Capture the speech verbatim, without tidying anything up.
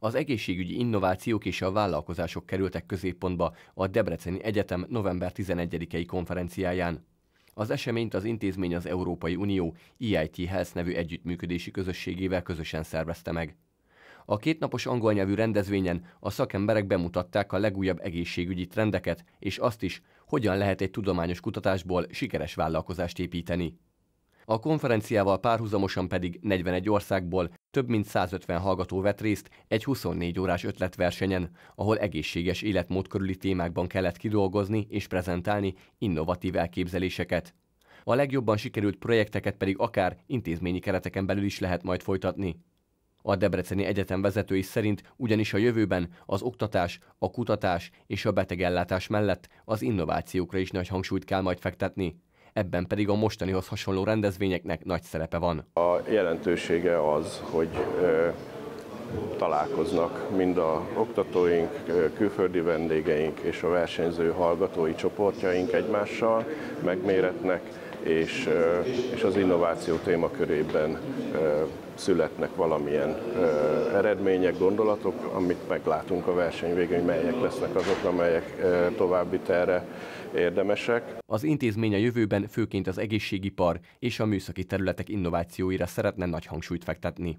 Az egészségügyi innovációk és a vállalkozások kerültek középpontba a Debreceni Egyetem november tizenegyedikei konferenciáján. Az eseményt az intézmény az Európai Unió E I T Health nevű együttműködési közösségével közösen szervezte meg. A kétnapos angol nyelvű rendezvényen a szakemberek bemutatták a legújabb egészségügyi trendeket, és azt is, hogyan lehet egy tudományos kutatásból sikeres vállalkozást építeni. A konferenciával párhuzamosan pedig negyvenegy országból több mint százötven hallgató vett részt egy huszonnégy órás ötletversenyen, ahol egészséges életmód körüli témákban kellett kidolgozni és prezentálni innovatív elképzeléseket. A legjobban sikerült projekteket pedig akár intézményi kereteken belül is lehet majd folytatni. A Debreceni Egyetem vezetői szerint ugyanis a jövőben az oktatás, a kutatás és a betegellátás mellett az innovációkra is nagy hangsúlyt kell majd fektetni. Ebben pedig a mostanihoz hasonló rendezvényeknek nagy szerepe van. A jelentősége az, hogy ö, találkoznak mind a oktatóink, külföldi vendégeink és a versenyző hallgatói csoportjaink egymással, megméretnek, és, ö, és az innováció témakörében ö, születnek valamilyen ö, eredmények, gondolatok, amit meglátunk a verseny végén, hogy melyek lesznek azok, amelyek ö, további terre érdemesek. Az intézmény a jövőben főként az egészségipar és a műszaki területek innovációira szeretne nagy hangsúlyt fektetni.